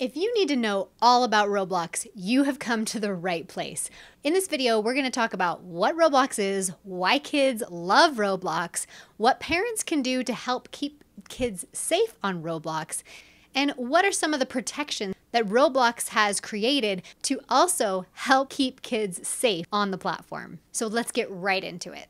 If you need to know all about Roblox, you have come to the right place. In this video, we're gonna talk about what Roblox is, why kids love Roblox, what parents can do to help keep kids safe on Roblox, and what are some of the protections that Roblox has created to also help keep kids safe on the platform. So let's get right into it.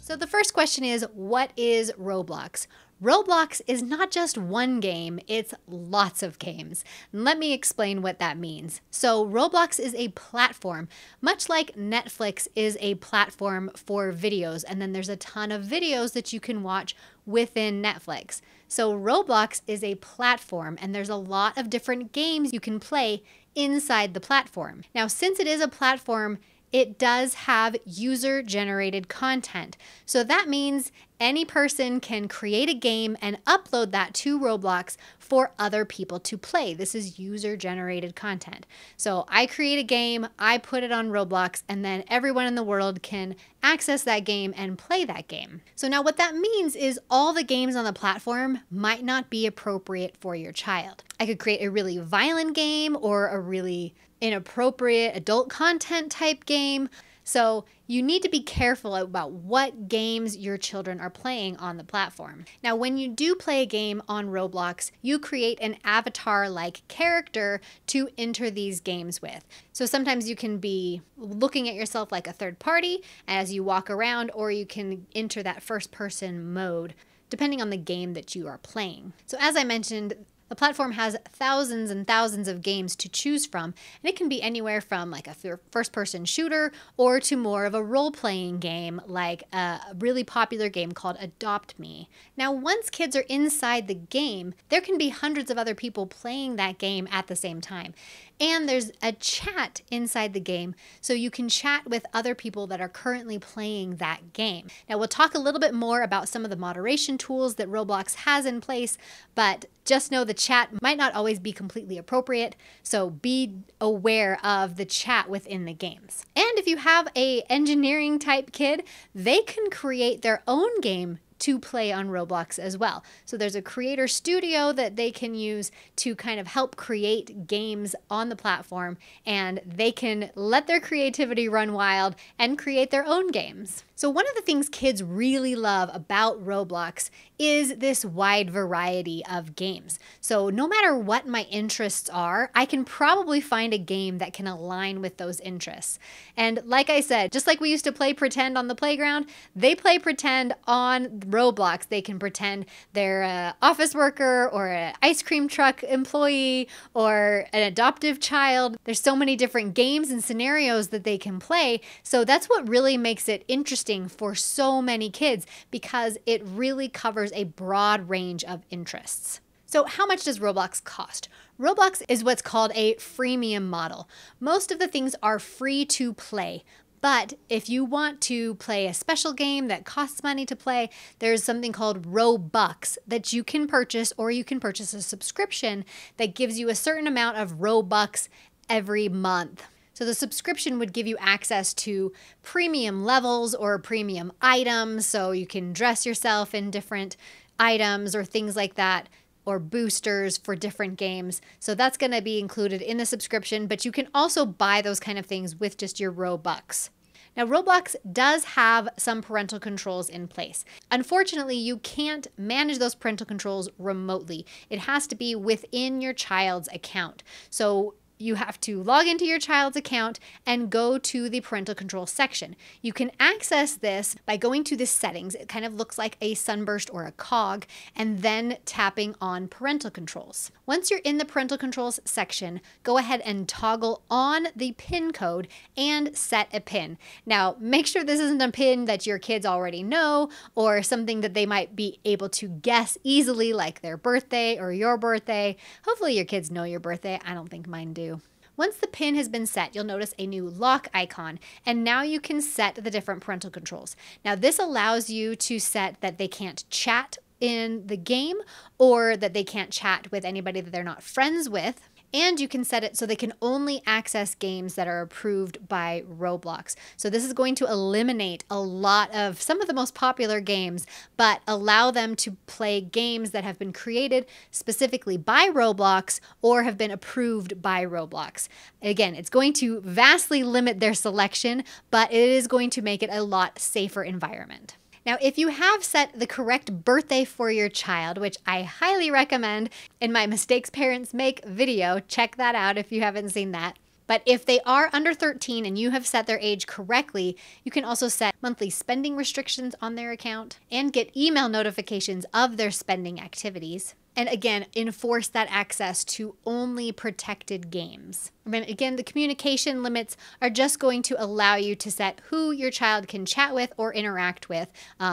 So the first question is, what is Roblox? Roblox is not just one game, it's lots of games. And let me explain what that means. So Roblox is a platform, much like Netflix is a platform for videos, and then there's a ton of videos that you can watch within Netflix. So Roblox is a platform, and there's a lot of different games you can play inside the platform. Now, since it is a platform, it does have user-generated content. So that means any person can create a game and upload that to Roblox for other people to play. This is user-generated content. So I create a game, I put it on Roblox, and then everyone in the world can access that game and play that game. So now what that means is all the games on the platform might not be appropriate for your child. I could create a really violent game or a really inappropriate adult content type game. So you need to be careful about what games your children are playing on the platform. Now, when you do play a game on Roblox, you create an avatar-like character to enter these games with. So sometimes you can be looking at yourself like a third party as you walk around, or you can enter that first-person mode, depending on the game that you are playing. So as I mentioned, the platform has thousands and thousands of games to choose from, and it can be anywhere from like a first-person shooter or to more of a role-playing game like a really popular game called Adopt Me. Now, once kids are inside the game, there can be hundreds of other people playing that game at the same time. And there's a chat inside the game, so you can chat with other people that are currently playing that game. Now, we'll talk a little bit more about some of the moderation tools that Roblox has in place, but just know the chat might not always be completely appropriate, so be aware of the chat within the games. And if you have an engineering type kid, they can create their own game to play on Roblox as well. So there's a creator studio that they can use to kind of help create games on the platform, and they can let their creativity run wild and create their own games. So one of the things kids really love about Roblox is this wide variety of games. So no matter what my interests are, I can probably find a game that can align with those interests. And like I said, just like we used to play pretend on the playground, they play pretend on Roblox. They can pretend they're an office worker or an ice cream truck employee or an adoptive child. There's so many different games and scenarios that they can play. So that's what really makes it interesting for so many kids, because it really covers a broad range of interests. So how much does Roblox cost? Roblox is what's called a freemium model. Most of the things are free to play. But if you want to play a special game that costs money to play, there's something called Robux that you can purchase, or you can purchase a subscription that gives you a certain amount of Robux every month. So the subscription would give you access to premium levels or premium items, so you can dress yourself in different items or things like that, or boosters for different games. So that's gonna be included in the subscription, but you can also buy those kind of things with just your Robux. Now, Roblox does have some parental controls in place. Unfortunately, you can't manage those parental controls remotely. It has to be within your child's account. So you have to log into your child's account and go to the parental control section. You can access this by going to the settings. It kind of looks like a sunburst or a cog, and then tapping on parental controls. Once you're in the parental controls section, go ahead and toggle on the PIN code and set a PIN. Now, make sure this isn't a PIN that your kids already know or something that they might be able to guess easily, like their birthday or your birthday. Hopefully your kids know your birthday. I don't think mine do. Once the PIN has been set, you'll notice a new lock icon, and now you can set the different parental controls. Now, this allows you to set that they can't chat in the game, or that they can't chat with anybody that they're not friends with. And you can set it so they can only access games that are approved by Roblox. So this is going to eliminate a lot of some of the most popular games, but allow them to play games that have been created specifically by Roblox or have been approved by Roblox. Again, it's going to vastly limit their selection, but it is going to make it a lot safer environment. Now, if you have set the correct birthday for your child, which I highly recommend in my Mistakes Parents Make video, check that out if you haven't seen that. But if they are under 13 and you have set their age correctly, you can also set monthly spending restrictions on their account and get email notifications of their spending activities. And again, enforce that access to only protected games. Again, the communication limits are just going to allow you to set who your child can chat with or interact with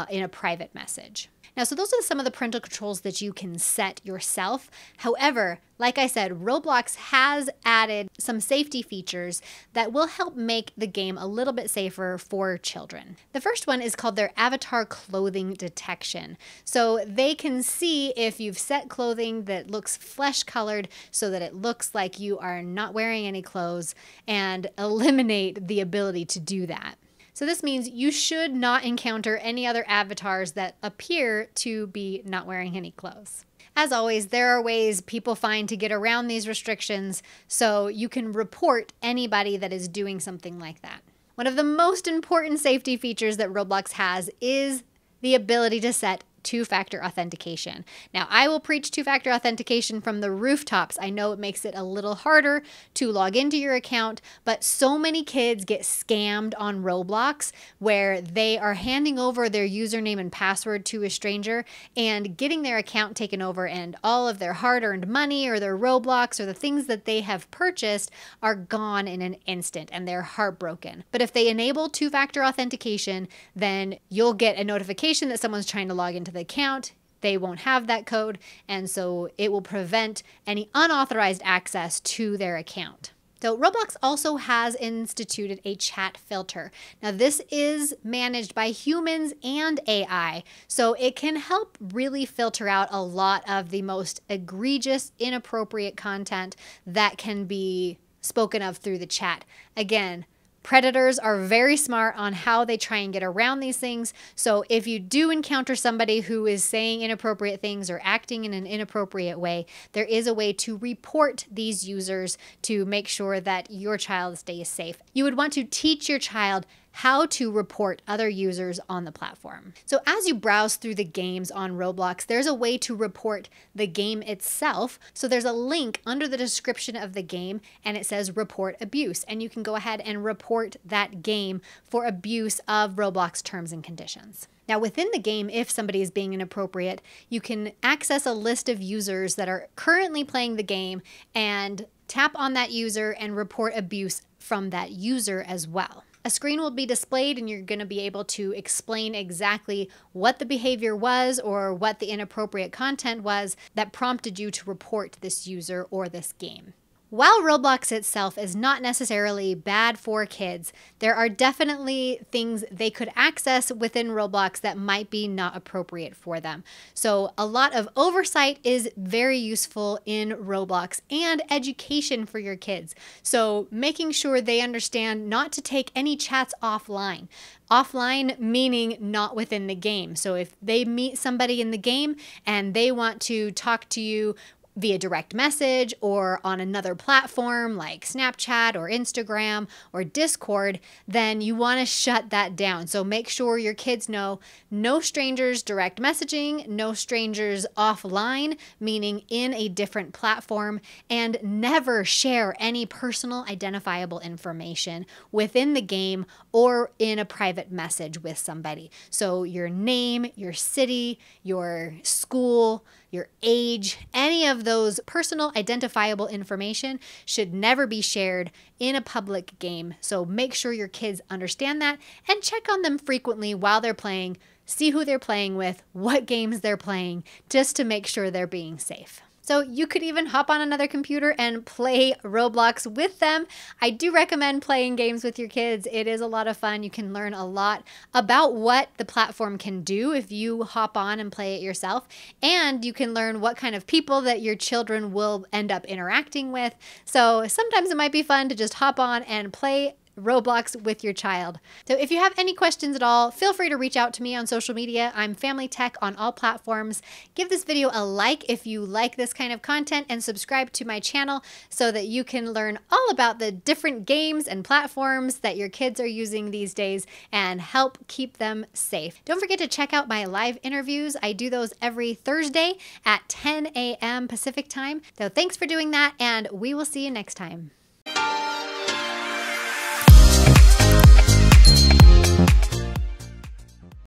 in a private message. Now, so those are some of the parental controls that you can set yourself. However, like I said, Roblox has added some safety features that will help make the game a little bit safer for children. The first one is called their avatar clothing detection. So they can see if you've set clothing that looks flesh colored so that it looks like you are not wearing any clothes, and eliminate the ability to do that. So this means you should not encounter any other avatars that appear to be not wearing any clothes. As always, there are ways people find to get around these restrictions, so you can report anybody that is doing something like that. One of the most important safety features that Roblox has is the ability to set two-factor authentication. Now, I will preach two-factor authentication from the rooftops. I know it makes it a little harder to log into your account, but so many kids get scammed on Roblox where they are handing over their username and password to a stranger and getting their account taken over, and all of their hard-earned money or their Robux or the things that they have purchased are gone in an instant, and they're heartbroken. But if they enable two-factor authentication, then you'll get a notification that someone's trying to log into the account. They won't have that code, and so it will prevent any unauthorized access to their account. So Roblox also has instituted a chat filter. Now, this is managed by humans and AI, so it can help really filter out a lot of the most egregious, inappropriate content that can be spoken of through the chat. Again, predators are very smart on how they try and get around these things. So if you do encounter somebody who is saying inappropriate things or acting in an inappropriate way, there is a way to report these users to make sure that your child stays safe. You would want to teach your child how to report other users on the platform. So as you browse through the games on Roblox, there's a way to report the game itself. So there's a link under the description of the game, and it says report abuse, and you can go ahead and report that game for abuse of Roblox terms and conditions. Now, within the game, if somebody is being inappropriate, you can access a list of users that are currently playing the game and tap on that user and report abuse from that user as well. A screen will be displayed, and you're going to be able to explain exactly what the behavior was or what the inappropriate content was that prompted you to report this user or this game. While Roblox itself is not necessarily bad for kids, there are definitely things they could access within Roblox that might be not appropriate for them. So a lot of oversight is very useful in Roblox, and education for your kids. So making sure they understand not to take any chats offline. Offline meaning not within the game. So if they meet somebody in the game and they want to talk to you via direct message or on another platform like Snapchat or Instagram or Discord, then you want to shut that down. So make sure your kids know no strangers direct messaging, no strangers offline, meaning in a different platform, and never share any personal identifiable information within the game or in a private message with somebody. So your name, your city, your school, your age, any of those personal identifiable information should never be shared in a public game. So make sure your kids understand that, and check on them frequently while they're playing, see who they're playing with, what games they're playing, just to make sure they're being safe. So you could even hop on another computer and play Roblox with them. I do recommend playing games with your kids. It is a lot of fun. You can learn a lot about what the platform can do if you hop on and play it yourself. And you can learn what kind of people that your children will end up interacting with. So sometimes it might be fun to just hop on and play Roblox with your child. So if you have any questions at all, feel free to reach out to me on social media. I'm Family Tech on all platforms. Give this video a like if you like this kind of content, and subscribe to my channel so that you can learn all about the different games and platforms that your kids are using these days and help keep them safe. Don't forget to check out my live interviews. I do those every Thursday at 10 a.m. Pacific time. So thanks for doing that, and we will see you next time.